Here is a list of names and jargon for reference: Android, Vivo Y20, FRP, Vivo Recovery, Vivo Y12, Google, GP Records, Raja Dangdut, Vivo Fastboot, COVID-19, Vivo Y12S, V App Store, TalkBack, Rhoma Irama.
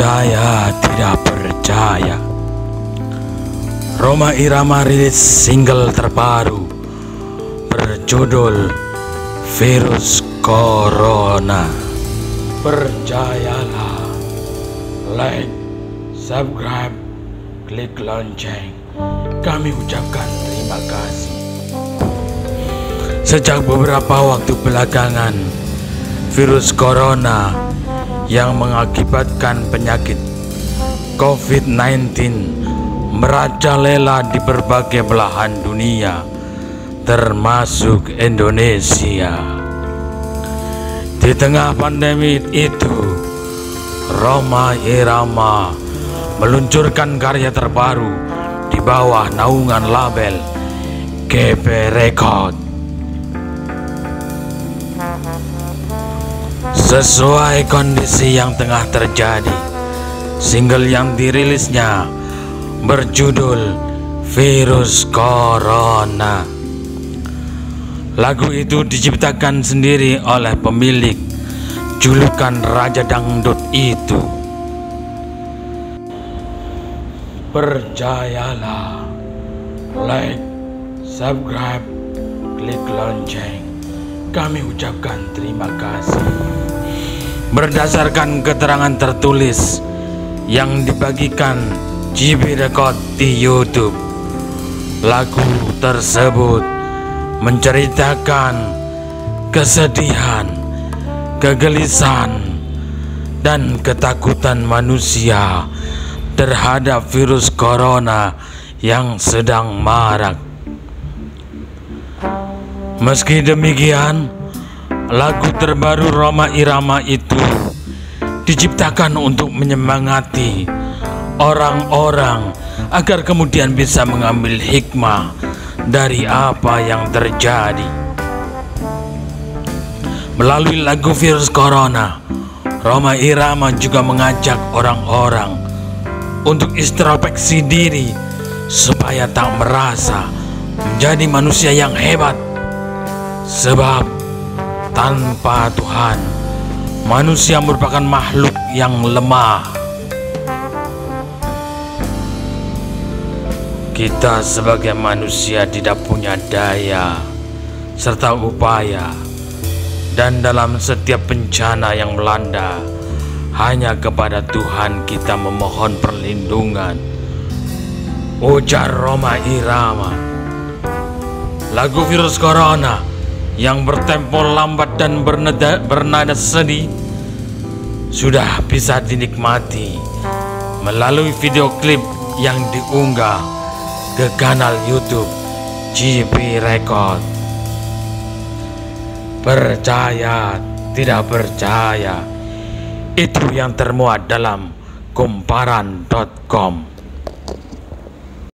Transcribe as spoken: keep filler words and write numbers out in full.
Percaya tidak percaya, Rhoma Irama rilis single terbaru berjudul Virus Corona. Percayalah, like, subscribe, klik lonceng. Kami ucapkan terima kasih. Sejak beberapa waktu belakangan, virus corona yang mengakibatkan penyakit COVID sembilan belas merajalela di berbagai belahan dunia, termasuk Indonesia. Di tengah pandemi itu, Rhoma Irama meluncurkan karya terbaru di bawah naungan label G P Records. Sesuai kondisi yang tengah terjadi, single yang dirilisnya berjudul Virus Corona. Lagu itu diciptakan sendiri oleh pemilik julukan Raja Dangdut itu. Percayalah, like, subscribe, klik lonceng. Kami ucapkan terima kasih. Berdasarkan keterangan tertulis yang dibagikan G P Records di YouTube, lagu tersebut menceritakan kesedihan, kegelisahan, dan ketakutan manusia terhadap virus corona yang sedang marak. Meski demikian, lagu terbaru Rhoma Irama itu diciptakan untuk menyemangati orang-orang agar kemudian bisa mengambil hikmah dari apa yang terjadi. Melalui lagu Virus Corona, Rhoma Irama juga mengajak orang-orang untuk introspeksi diri supaya tak merasa menjadi manusia yang hebat. Sebab tanpa Tuhan, manusia merupakan makhluk yang lemah. Kita sebagai manusia tidak punya daya serta upaya, dan dalam setiap bencana yang melanda, hanya kepada Tuhan kita memohon perlindungan, ujar Rhoma Irama. Lagu Virus Corona yang bertempo lambat dan bernada, bernada sedih sudah bisa dinikmati melalui video klip yang diunggah ke kanal YouTube G P Records. Percaya tidak percaya, itu yang termuat dalam kumparan dot com.